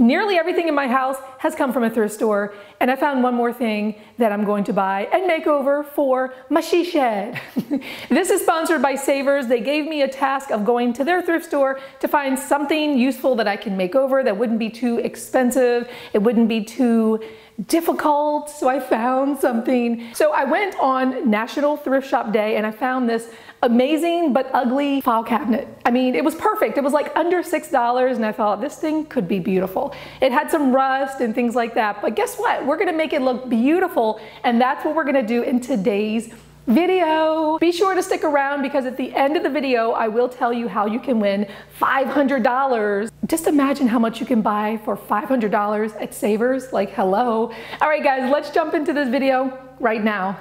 Nearly everything in my house has come from a thrift store, and I found one more thing that I'm going to buy and make over for my she shed. This is sponsored by Savers. They gave me a task of going to their thrift store to find something useful that I can make over that wouldn't be too expensive, it wouldn't be too difficult, so I found something. So I went on National Thrift Shop Day and I found this amazing but ugly file cabinet. I mean, it was perfect. It was like under $6 and I thought this thing could be beautiful. It had some rust and things like that, but guess what? We're gonna make it look beautiful, and that's what we're gonna do in today's video. Be sure to stick around because at the end of the video, I will tell you how you can win $500. Just imagine how much you can buy for $500 at Savers, like hello. All right guys, let's jump into this video right now.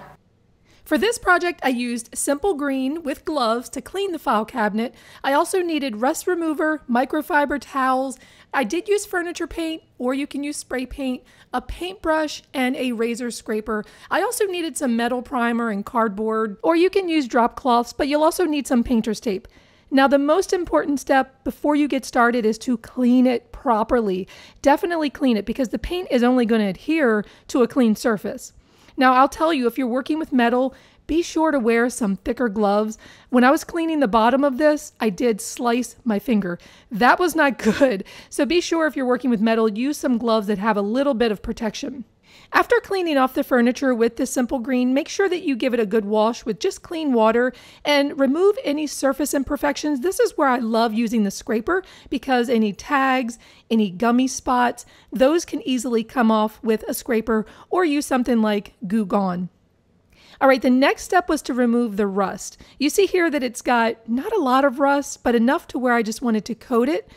For this project, I used Simple Green with gloves to clean the file cabinet. I also needed rust remover, microfiber towels. I did use furniture paint, or you can use spray paint, a paintbrush, and a razor scraper. I also needed some metal primer and cardboard, or you can use drop cloths, but you'll also need some painter's tape. Now, the most important step before you get started is to clean it properly. Definitely clean it because the paint is only going to adhere to a clean surface. Now, I'll tell you, if you're working with metal, be sure to wear some thicker gloves. When I was cleaning the bottom of this, I did slice my finger. That was not good. So be sure if you're working with metal, use some gloves that have a little bit of protection. After cleaning off the furniture with the Simple Green, make sure that you give it a good wash with just clean water and remove any surface imperfections. This is where I love using the scraper because any tags, any gummy spots, those can easily come off with a scraper, or use something like Goo Gone. All right, the next step was to remove the rust. You see here that it's got not a lot of rust, but enough to where I just wanted to coat it,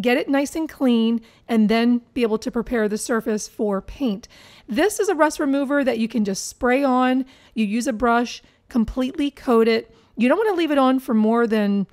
get it nice and clean, and then be able to prepare the surface for paint. This is a rust remover that you can just spray on. You use a brush, completely coat it. You don't want to leave it on for more than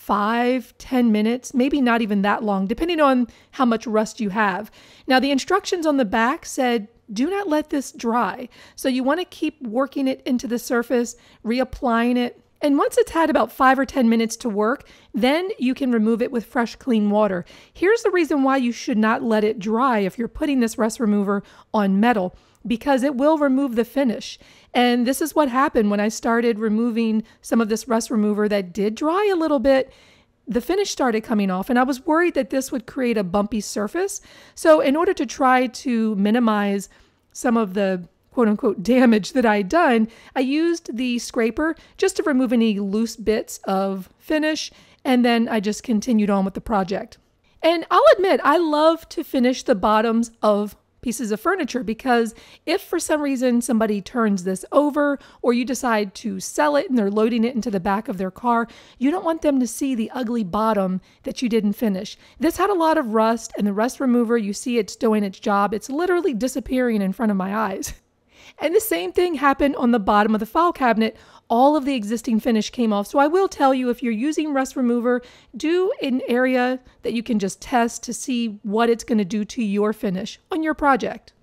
5–10 minutes, maybe not even that long, depending on how much rust you have. Now, the instructions on the back said, do not let this dry. So you want to keep working it into the surface, reapplying it. And once it's had about 5 or 10 minutes to work, then you can remove it with fresh, clean water. Here's the reason why you should not let it dry if you're putting this rust remover on metal, because it will remove the finish. And this is what happened when I started removing some of this rust remover that did dry a little bit. The finish started coming off, and I was worried that this would create a bumpy surface. So in order to try to minimize some of the quote-unquote damage that I had done, I used the scraper just to remove any loose bits of finish, and then I just continued on with the project. And I'll admit, I love to finish the bottoms of pieces of furniture because if for some reason somebody turns this over or you decide to sell it and they're loading it into the back of their car, you don't want them to see the ugly bottom that you didn't finish. This had a lot of rust, and the rust remover, you see it's doing its job. It's literally disappearing in front of my eyes. And the same thing happened on the bottom of the file cabinet. All of the existing finish came off. So I will tell you, if you're using rust remover, do an area that you can just test to see what it's going to do to your finish on your project.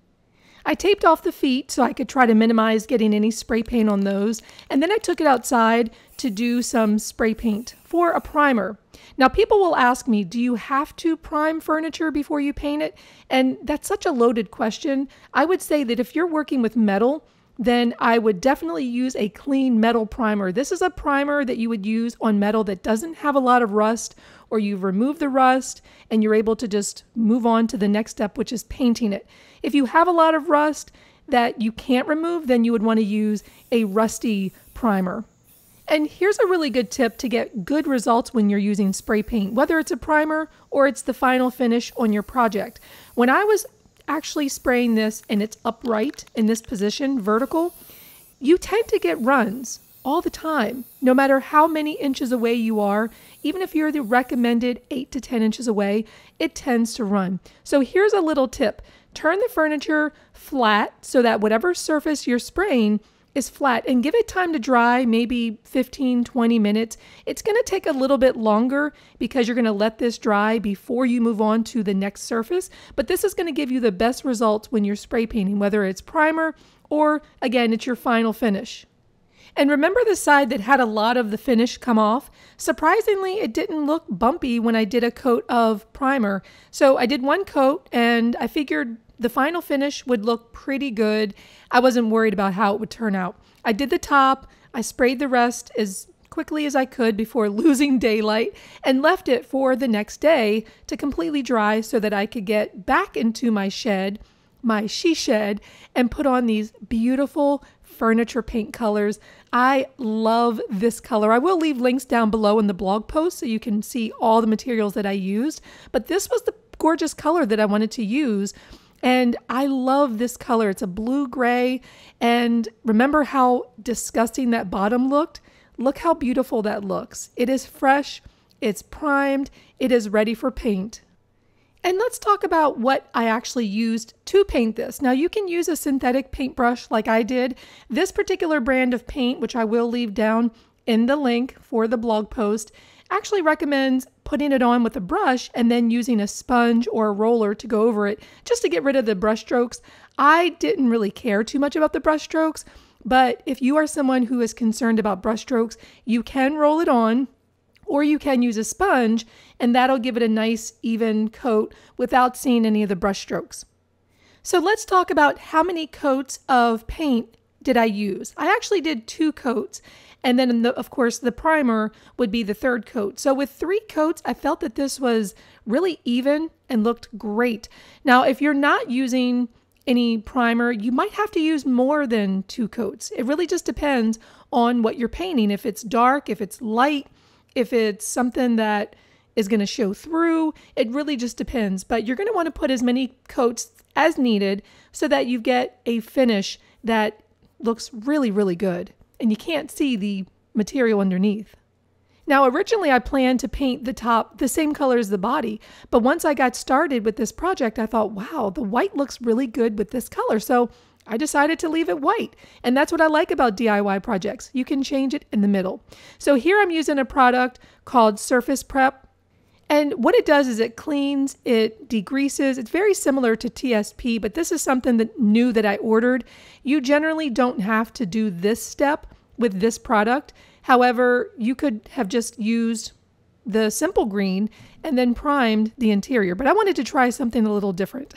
I taped off the feet so I could try to minimize getting any spray paint on those. And then I took it outside to do some spray paint for a primer. Now, people will ask me, do you have to prime furniture before you paint it? And that's such a loaded question. I would say that if you're working with metal, then I would definitely use a clean metal primer. This is a primer that you would use on metal that doesn't have a lot of rust, or you've removed the rust and you're able to just move on to the next step, which is painting it. If you have a lot of rust that you can't remove, then you would want to use a rusty primer. And here's a really good tip to get good results when you're using spray paint, whether it's a primer or it's the final finish on your project. When I was actually spraying this and it's upright in this position, vertical, you tend to get runs all the time, no matter how many inches away you are. Even if you're the recommended 8 to 10 inches away, it tends to run. So here's a little tip. Turn the furniture flat so that whatever surface you're spraying is flat, and give it time to dry, maybe 15–20 minutes. It's going to take a little bit longer because you're going to let this dry before you move on to the next surface, but this is going to give you the best results when you're spray painting, whether it's primer or, again, it's your final finish. And remember the side that had a lot of the finish come off? Surprisingly, it didn't look bumpy when I did a coat of primer. So I did one coat and I figured the final finish would look pretty good. I wasn't worried about how it would turn out. I did the top, I sprayed the rest as quickly as I could before losing daylight, and left it for the next day to completely dry so that I could get back into my shed, my she shed, and put on these beautiful furniture paint colors. I love this color. I will leave links down below in the blog post so you can see all the materials that I used, but this was the gorgeous color that I wanted to use. And I love this color. It's a blue gray. And remember how disgusting that bottom looked? Look how beautiful that looks. It is fresh, it's primed, it is ready for paint. And let's talk about what I actually used to paint this. Now you can use a synthetic paintbrush like I did. This particular brand of paint, which I will leave down in the link for the blog post, actually recommends putting it on with a brush and then using a sponge or a roller to go over it just to get rid of the brush strokes. I didn't really care too much about the brush strokes, but if you are someone who is concerned about brush strokes, you can roll it on or you can use a sponge, and that'll give it a nice even coat without seeing any of the brush strokes. So let's talk about how many coats of paint did I use. I actually did 2 coats. And then, of course, the primer would be the 3rd coat. So with 3 coats, I felt that this was really even and looked great. Now, if you're not using any primer, you might have to use more than 2 coats. It really just depends on what you're painting. If it's dark, if it's light, if it's something that is going to show through, it really just depends. But you're going to want to put as many coats as needed so that you get a finish that looks really, really good. And you can't see the material underneath. Now, originally I planned to paint the top the same color as the body, but once I got started with this project, I thought, wow, the white looks really good with this color. So I decided to leave it white. And that's what I like about DIY projects. You can change it in the middle. So here I'm using a product called Surface Prep. And what it does is it cleans, it degreases. It's very similar to TSP, but this is something that new that I ordered. You generally don't have to do this step with this product. However, you could have just used the Simple Green and then primed the interior, but I wanted to try something a little different.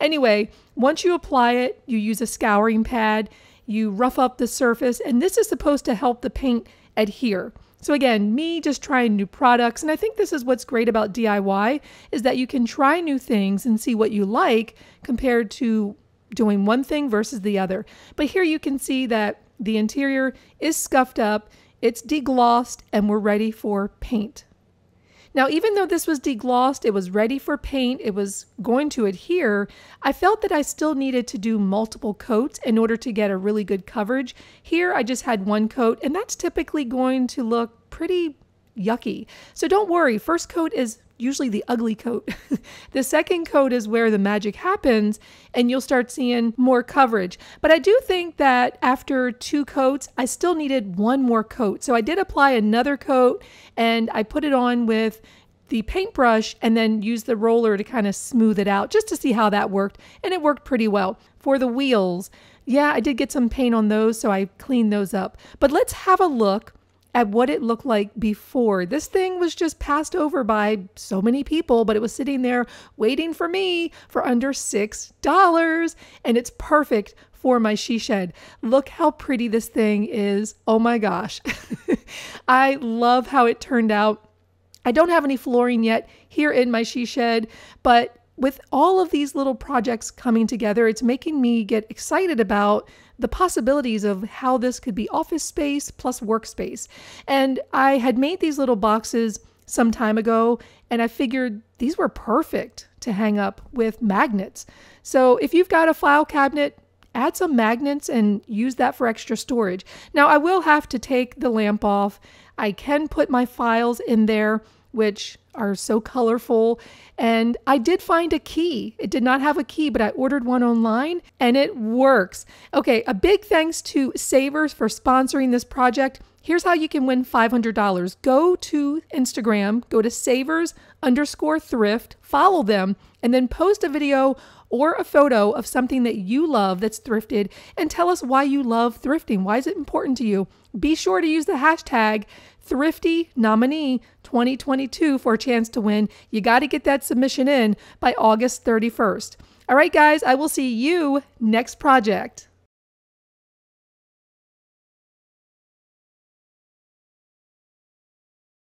Anyway, once you apply it, you use a scouring pad, you rough up the surface, and this is supposed to help the paint adhere. So again, me just trying new products, and I think this is what's great about DIY, is that you can try new things and see what you like compared to doing one thing versus the other. But here you can see that the interior is scuffed up, it's deglossed, and we're ready for paint. Now, even though this was deglossed, it was ready for paint, it was going to adhere, I felt that I still needed to do multiple coats in order to get a really good coverage. Here, I just had 1 coat, and that's typically going to look pretty yucky. So don't worry, 1st coat is usually the ugly coat. The 2nd coat is where the magic happens and you'll start seeing more coverage. But I do think that after 2 coats, I still needed 1 more coat. So I did apply another coat and I put it on with the paintbrush and then used the roller to kind of smooth it out just to see how that worked. And it worked pretty well. For the wheels, yeah, I did get some paint on those, so I cleaned those up. But let's have a look at what it looked like before. This thing was just passed over by so many people, but it was sitting there waiting for me for under $6, and it's perfect for my she shed. Look how pretty this thing is. Oh my gosh. I love how it turned out. I don't have any flooring yet here in my she shed, but with all of these little projects coming together, it's making me get excited about the possibilities of how this could be office space plus workspace. And I had made these little boxes some time ago, and I figured these were perfect to hang up with magnets. So if you've got a file cabinet, add some magnets and use that for extra storage. Now I will have to take the lamp off. I can put my files in there, which are so colorful. And I did find a key. It did not have a key, but I ordered one online and it works. Okay, a big thanks to Savers for sponsoring this project. Here's how you can win $500. Go to Instagram, go to Savers _thrift, follow them, and then post a video or a photo of something that you love that's thrifted and tell us why you love thrifting. Why is it important to you? Be sure to use the hashtag #ThriftyNominee2022 for a chance to win. You got to get that submission in by August 31st. All right, guys, I will see you next project.